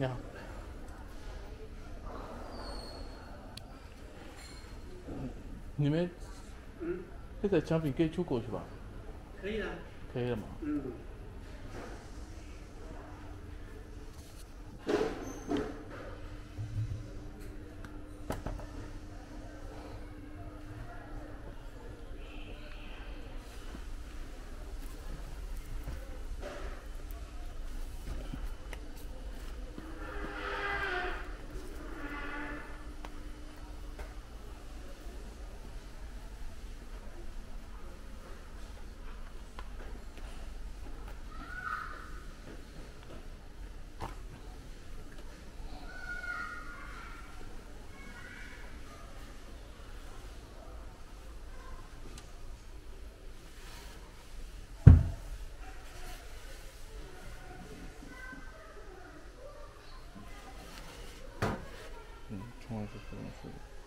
Yeah.你们这个奖品可以出国是吧？可以的。可以了吗？嗯。Thank you.